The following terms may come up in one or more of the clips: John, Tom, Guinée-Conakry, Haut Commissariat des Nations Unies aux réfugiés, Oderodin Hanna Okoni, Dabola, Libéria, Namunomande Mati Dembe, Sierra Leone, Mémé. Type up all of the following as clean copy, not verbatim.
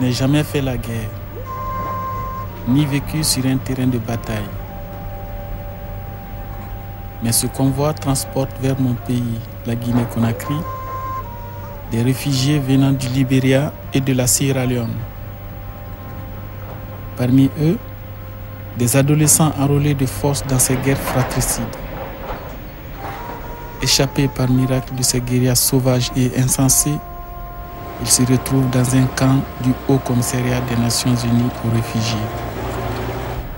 n'ai jamais fait la guerre, ni vécu sur un terrain de bataille. Mais ce convoi transporte vers mon pays, la Guinée-Conakry, des réfugiés venant du Libéria et de la Sierra Leone. Parmi eux, des adolescents enrôlés de force dans ces guerres fratricides, échappés par miracle de ces guérillas sauvages et insensés, ils se retrouvent dans un camp du Haut Commissariat des Nations Unies aux réfugiés.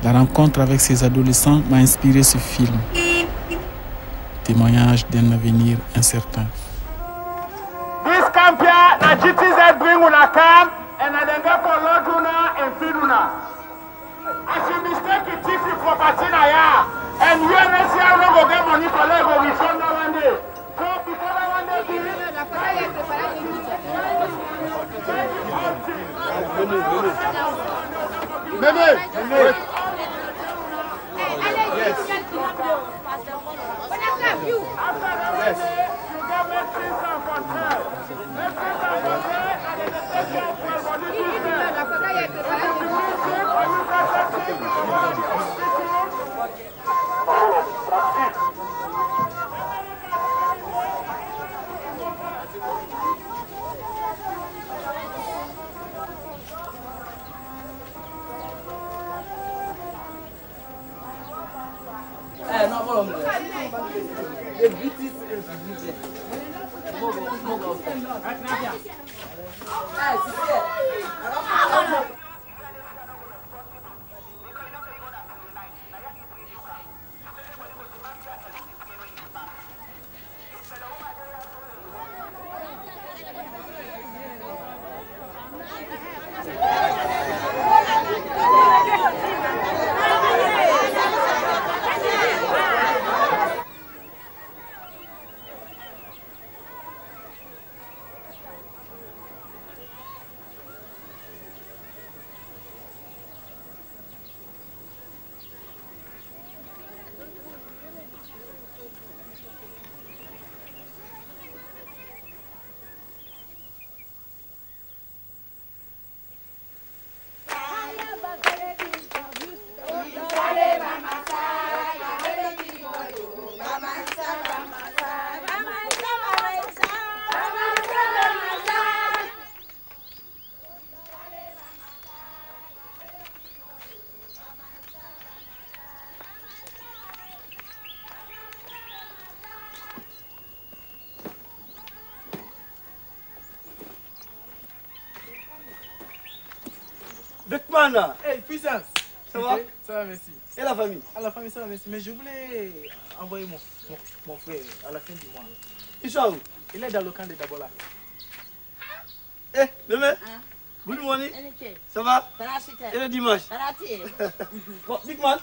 La rencontre avec ces adolescents m'a inspiré ce film, témoignage d'un avenir incertain. This camp here, na GTZ bring una camp, and na dem go for load una and feed una. As you mistake you thief you property na here, and you and us here no go get money for life, we return that one day. So before that one day be Mémé. Là. Hey, puissance, ça va? Ça va, merci. Et la famille? À la famille, ça va, merci. Mais je voulais envoyer mon frère à la fin du mois. Il est où? Il est dans le camp de Dabola. Eh, hey, demain? Good morning. Ça va? Et le dimanche? Bon, big man,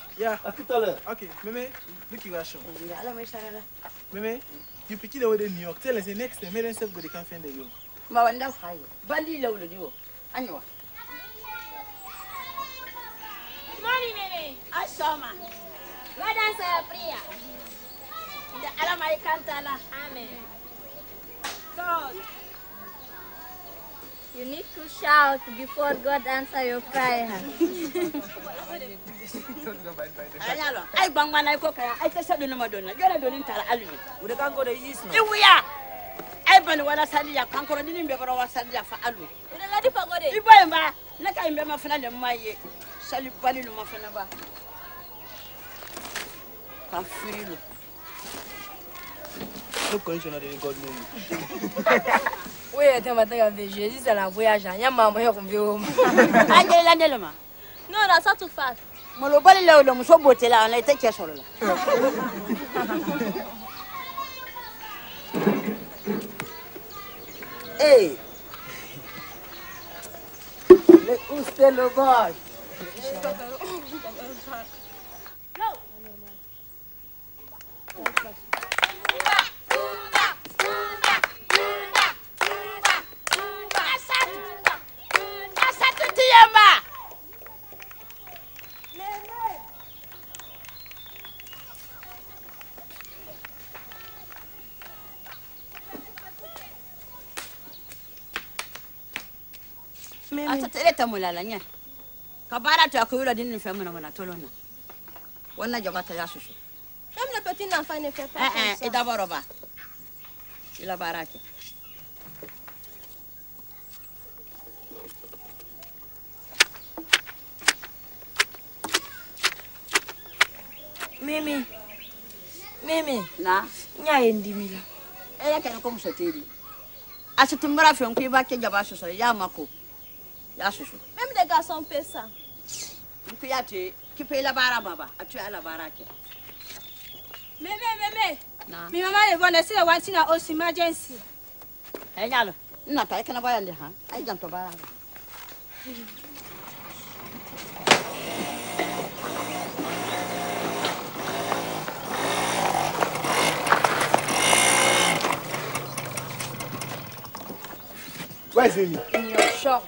à tout à l'heure. Ok, Mémé, look you are show. Mémé, you pick the way to New York. Tell us the next time, Mémé, self go the camp in the York. Ma wanda fry. Bandi la ou le duo. Anwa. Soma. Let us have a prayer. The Alamai Kantala. Amen. God, you need to shout before God answer your prayer. I bang when I cook. I just said, no, Madonna. You're not doing that. We can't go to East. We are. I bang when I said, I can't go to the name of our Sadia for Alu. You're not ready for God. You remember? Like I remember my Salut, Pali, le Mafanaba. Quand oui, Jésus, c'est la voyage. Il y a maman, il non, là, ça tout face. Mon lobal là, on se botte là, on a été caché là. Hey, où c'est le bas? Même le petit enfant ne fait pas ça. Et d'abord, on va. C'est la baraque. Mémé. Mémé. Là. Il y a une demi-là. Elle a quelqu'un comme ça. À ce moment-là, il y a quelqu'un qui ça. Il y a un mako. Il y a ce chose. Même les garçons paient ça. Qui paye la baraque, baba. Tu as la baraque. Mémé. Mi maman est bonne, c'est la voiture aussi, emergency. Eh, yalo. Non, pas qu'elle n'a pas de hein. Aïe, j'en tombe. Ouais, Zélie. Il y a un short.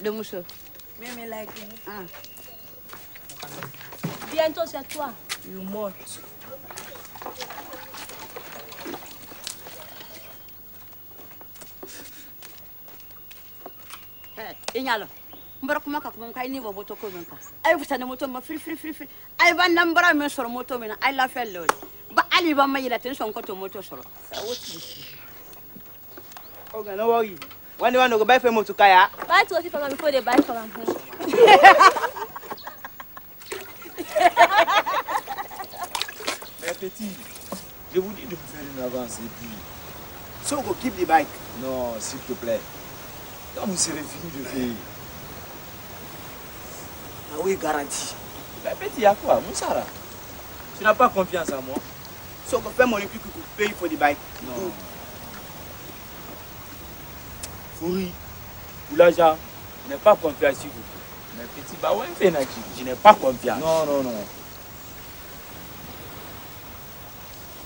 De Moussou. Mémé like ah. Bientôt c'est toi. You mort. Eh, Ignalo. Mbrok maka kuma kai ni bobo to ko banka. Ai fusa ne moto ma free. Ai ban nan bara men soro moto men. Ai la fell lord. Ba ali ban mai la tension ko to moto soro. Oga no worry. When do you want to go buy for me to Kaya? Buy to for me before they buy for me. Mes petits, je vous dis de vous faire une avance et puis... So go keep the bike. Non, s'il te plaît. Quand vous serez fini de payer. Ah oui, garantie. Mes petits, à quoi? Moussara, tu n'as pas confiance en moi. So go pay mon équipe que vous payez pour the bike. Non. Oui, Oulaja, je n'ai pas confiance en vous. Mais petit Baoué Fénaki, je n'ai pas confiance. Non.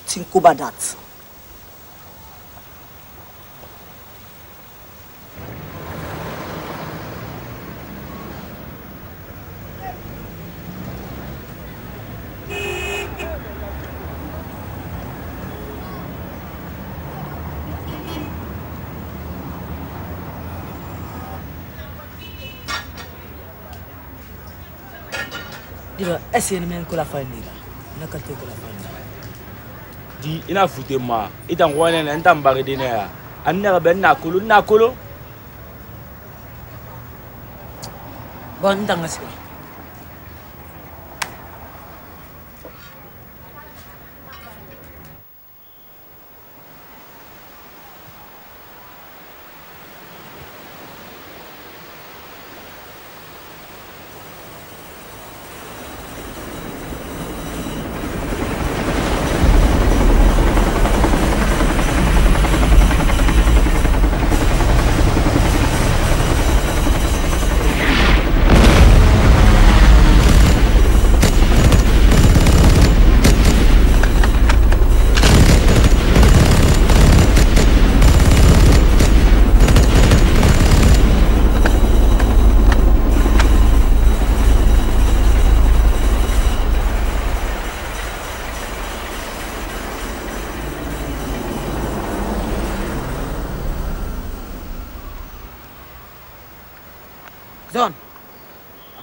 Tinkubadat. C'est le même que la famille. Dis, il a foutu moi. Il a envoyé un tambaré de nerfs. Il a envoyé un colo. Bon, il a envoyé.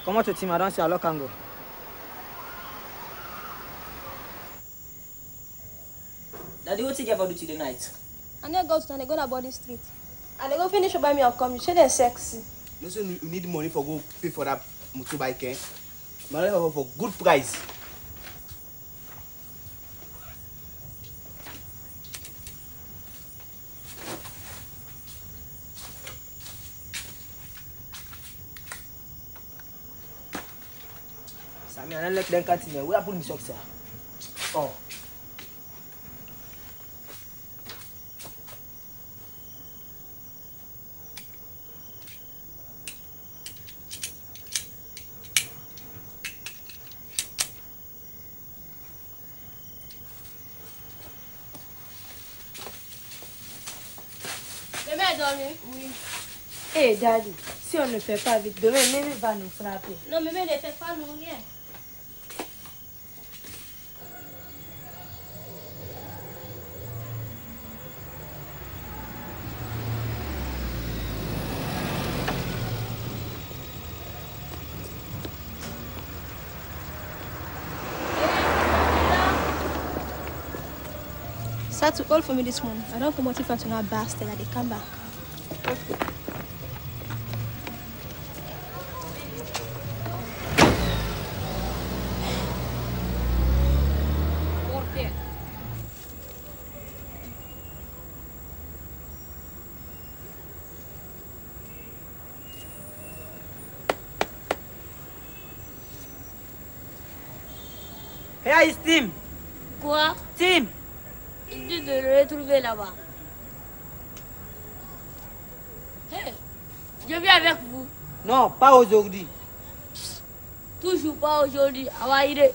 Comment tu t'y m'arranges à l'Okango? Daddy, what did you ever do to the night? I never go to town, I go to Body Street. And they go finish to buy me a combi. She didn't sexy. Listen, you need money for go pay for that motorbike, eh? Money for good price. D'un cantinet, où est-ce que nous sommes ça? Oh. Mémé, allez dormir? Oui. Hé, hey, Daddy, si on ne fait pas vite, demain, Mémé va nous frapper. Non, Mémé ne fait pas nous rien. That's all for me this morning. I don't come out if I do not bastard and they come back. Here is Tim. Quoi? Tim. Il dit de le retrouver là-bas. Hey, je viens avec vous. Non, pas aujourd'hui. Toujours pas aujourd'hui. On va y aller.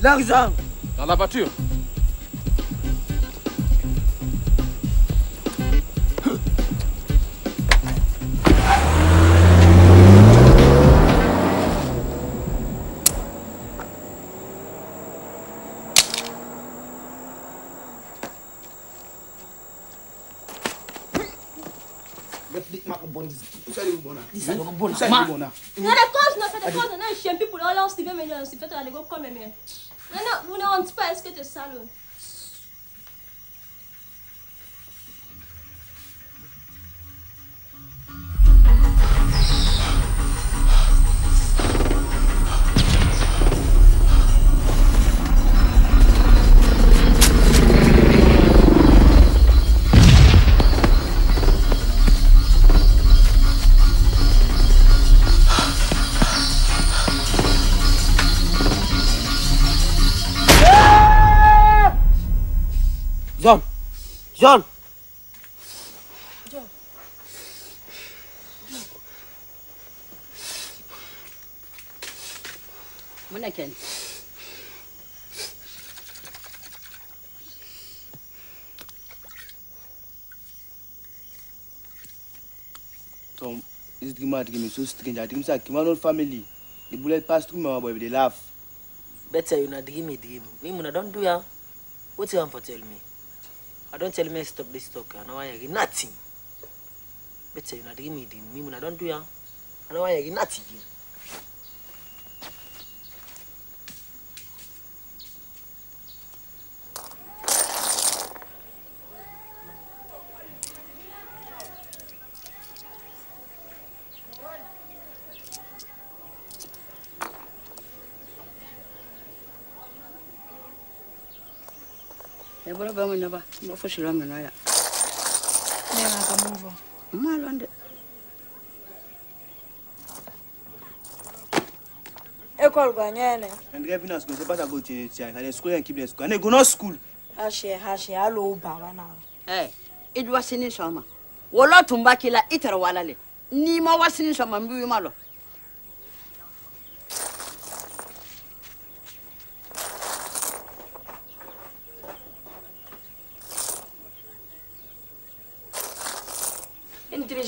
L'argent! Dans la voiture! Non, non, vous ne rentrez pas, est-ce que tu es salaud? John! John! Mon aken. Tom, this dreamer is so strange. I dream that my old family, the bullet passed through my boy, they laugh. Better you not dream a dream. Me, Mona, don't do ya. What you want to tell me? I don't tell me stop this talk. I know why you nothing. Better you not give me the me. I don't do ya. I know why you nothing. Je ne sais pas si je suis là. Je ne sais pas si je suis là.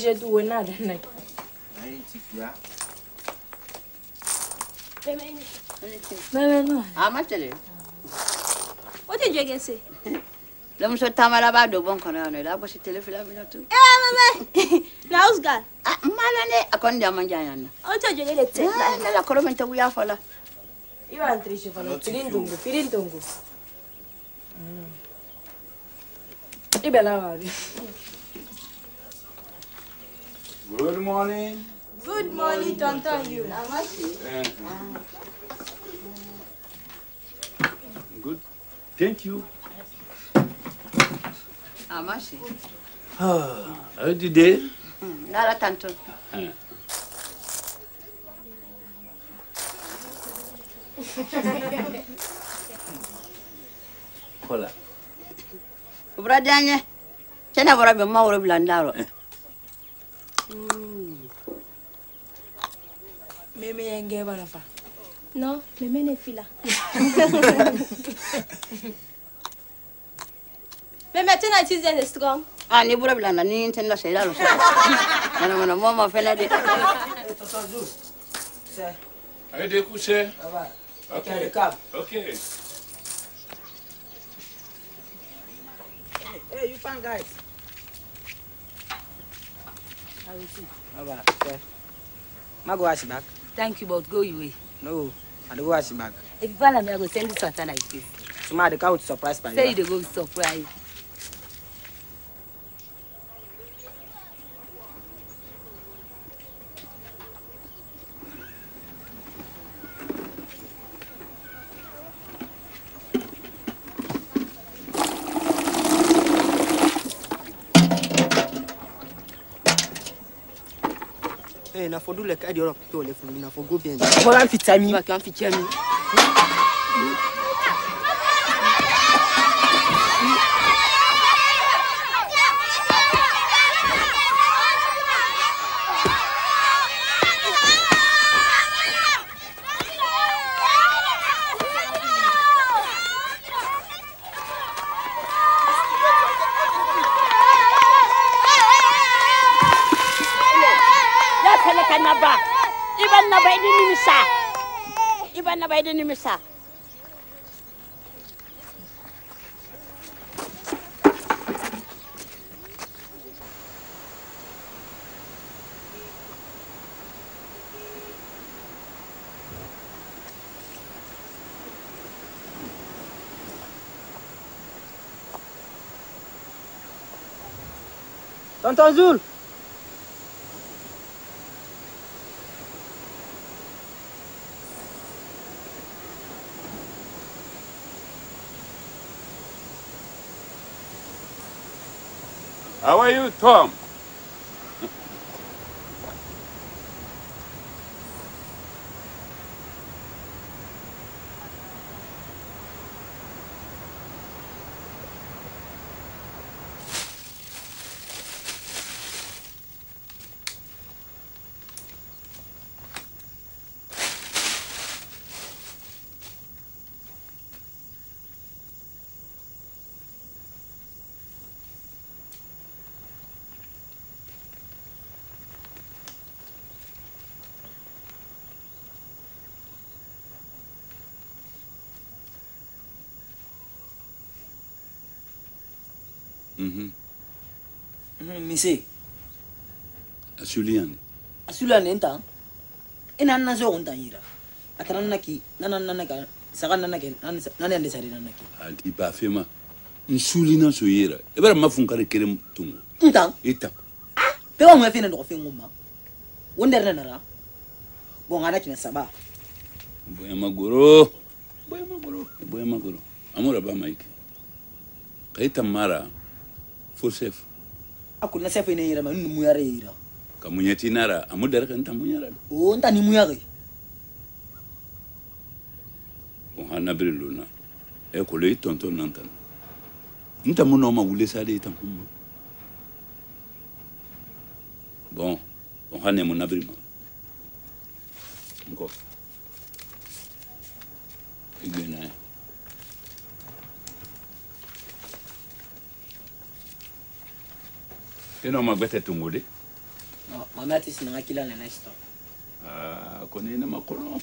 Je dois nada, né? Aí, tica. Good morning. Good morning, Tonton you. Good. Thank you. Amashi. Ah, how did they? Nala Tonto. Hola. Ubradanya. Chena bora be mauro blandaro. Mémé est une bonne femme. Non, Mémé n'est pas là. Mémé, tu n'as pas été strong. Ah, ni pour blanc, ni tu n'as pas été là. Non, maman fait la dé. Allez découcher. Ok, ok. Hey, you found guys. I will see. Okay. I go wash back. Thank you, but go your way. No, I don't wash back. If you follow me, I go send this water like this. Tomorrow, they come with surprise party. Say they go with surprise. Il faut le cas de l'Europe, il faut go bien. Voilà un petit ami. Misa. Tonton Zoul. How are you, Tom? Monsieur. Asuliane. Asuliane entend. Et nana zo entendira. Atranana ki, nana ka, saganana ken, nana ndesari nana ki. Adi bafema. Insulina soyera. Ebara mafunkare kerem tungo. Entend. Entend. Ah, pewa mwefene ndo kofenguma. Wonderna nara. Bongana kina saba. Boyamagoro. Boyamagoro. Boyamagoro. Amora ba maiki. Kaita mara. Forcef. Aku nasef ini ira mana muyare ira. Kamu nyati nara, amu darah entah muyare. Oh entah ni muyare. Ohana beriluna, aku leh tonton nantan. Entah mu nama ule sade entah mu. Bon, ohana mu nabrima. Engkau. Igenai. Et non, ma bête est tombée. Non, ma bête est tombée. Ah, connais-moi, colon.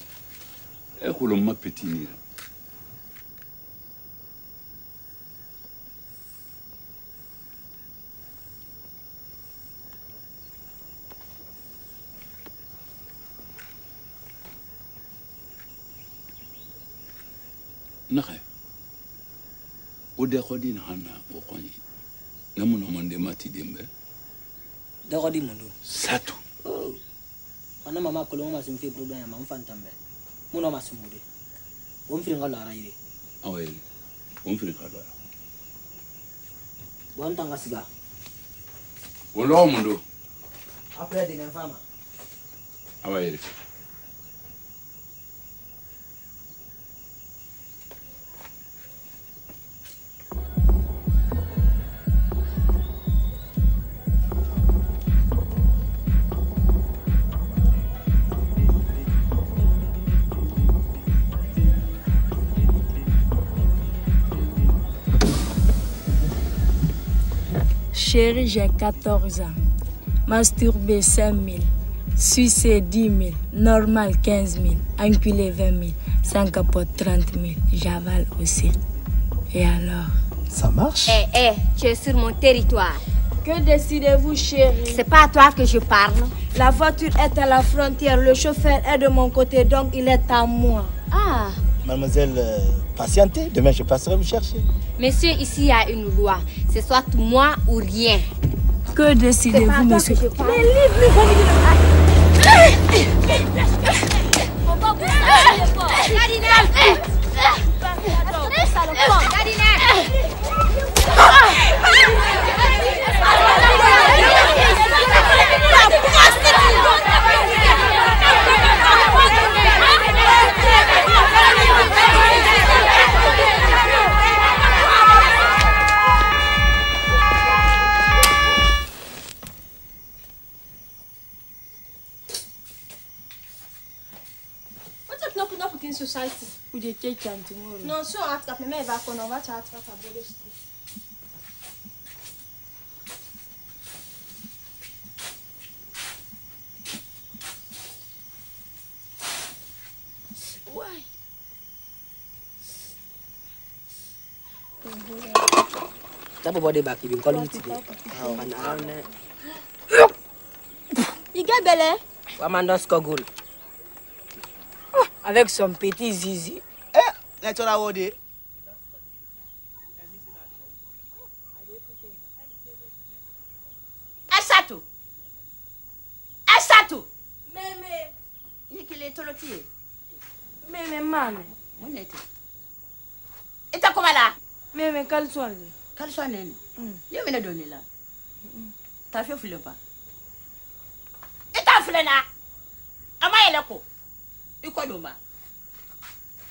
Nahe. Oderodin Hanna Okoni. Namunomande Mati Dembe. Dorodi Mundu. Satu. Oh. Ana mama koloma simfe problème ya mamu fantambe. Muno masumude. Womfiringa lara ire. Awel. Womfiringa lara. Wantanga siga. Wolo Mundu. Après de n'fama. Awel. Chérie, j'ai 14 ans. Masturbé 5 000. Suicé 10 000. Normal 15 000. Enculé 20 000. Sans capote 30 000. J'avale aussi. Et alors? Ça marche? Hé, hé, tu es sur mon territoire. Que décidez-vous, chérie? C'est pas à toi que je parle. La voiture est à la frontière. Le chauffeur est de mon côté, donc il est à moi. Ah! Mademoiselle, patientez, demain je passerai vous chercher. Monsieur, ici il y a une loi. C'est soit moi ou rien. Que décidez-vous, monsieur? Mais with the cake and tomorrow. No, so after me, I back on over to ask for body stew. Why? That body back, you've been calling me today. You get belly? One man don't score goal. Avec son petit zizi. Eh, let's all day. Asato. Asato. Mémé. Nikile etolotie. Mémé mame. Monete. Eta koma la. Mémé kalswane. Kalswane. Yo me na donné là. Ta fio file pas. Eta file na. Amayeleko. Il quoi doma?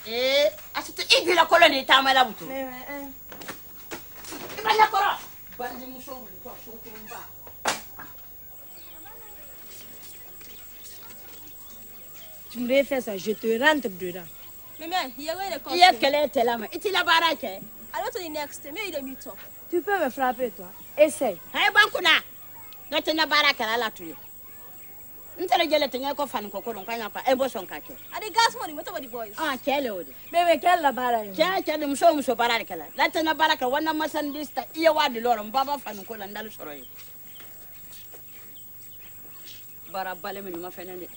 Eh, à ce il vit la colonne et t'as mal à bout. Mais il va la colonne. Bah, les mouchons, les poches, on tombe. Tu me refais ça, je te rentre dedans. Mais il y a quoi de quoi? Il y a quelle est la main? Est-il la baraque? Alors tu es next, mais il est mi-temps. Tu peux me frapper toi? Essaye. Hey, bankuna. Non, tu es la baraque là, la tuer. Ntele jele tenya ko fanu kokoro nkanya pa embo sonkake. Ade gas money moto body boys. Ah kele odi. Bebe kele bara yo. Kele msho msho bara kala. Latena baraka wana masandista iye wadi loro mbaba fanu kola ndalu soro yi. Bara bale minu mafenende.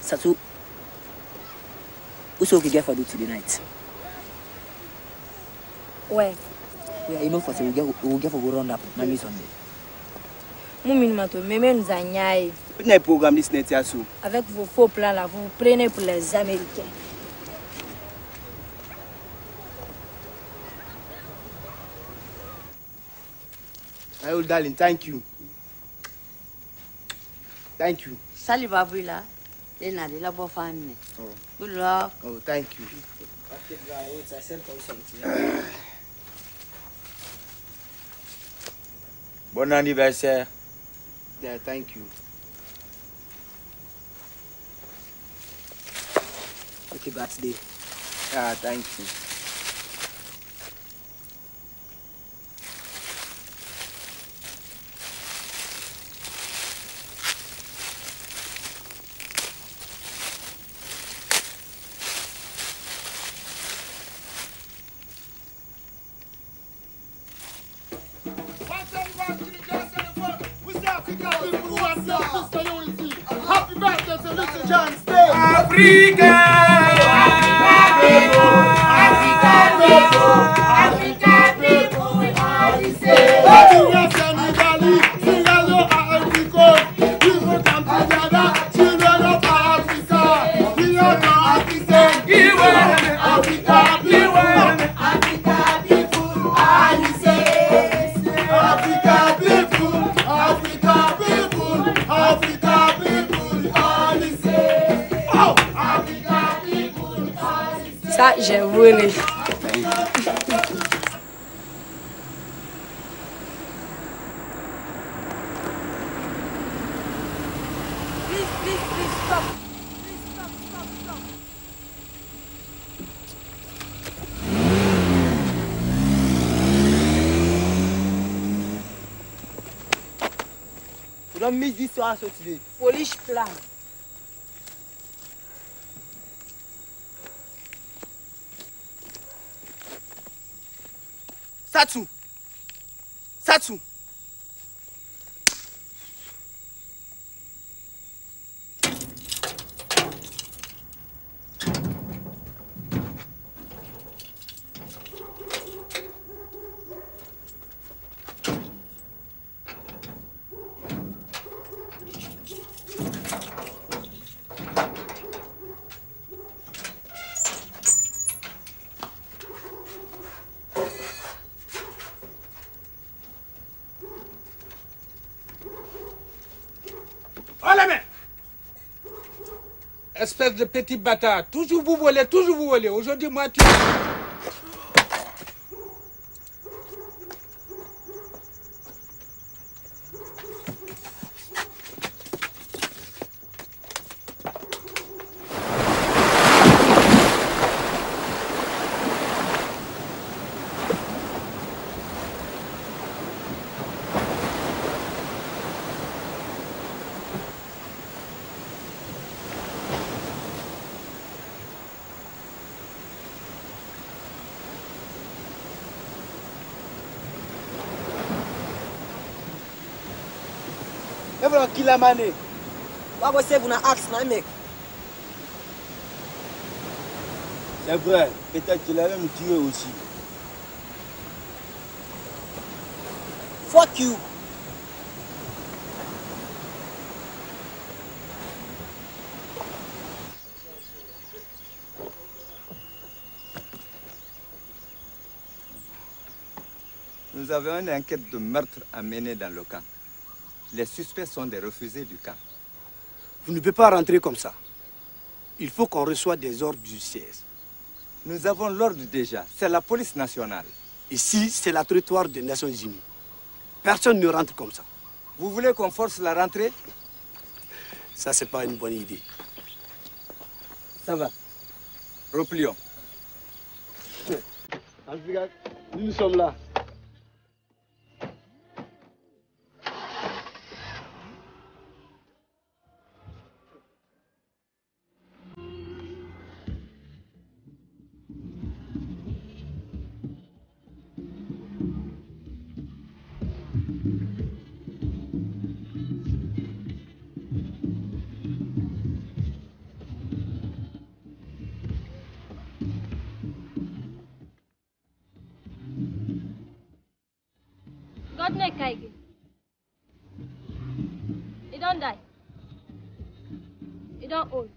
Sasu, what's all we get for do today night? Where? Where you know for say we get for go round up na me Sunday. Mummy mato, Mémé nous a niaé. On a programmé ce net Sasu. Avec vos faux plans là, vous prenez pour les Américains. My old darling, thank you. Thank you. Salut, Baboula. Oh. Good luck. Oh, thank you. Bon anniversaire. Yeah, thank you. Happy birthday. Ah, thank you. Polish plan. Satsu. Satsu. Espèce de petit bâtard, toujours vous volez, aujourd'hui moi tu... Qui l'a mané? C'est vrai, peut-être qu'il a même tué aussi. Fuck you! Nous avons une enquête de meurtre à mener dans le camp. Les suspects sont des refusés du camp. Vous ne pouvez pas rentrer comme ça. Il faut qu'on reçoive des ordres du siège. Nous avons l'ordre déjà. C'est la police nationale. Ici, c'est le territoire des Nations Unies. Personne ne rentre comme ça. Vous voulez qu'on force la rentrée? Ça, c'est pas une bonne idée. Ça va. Replions. En tout cas, nous sommes là. He don't die. He don't old.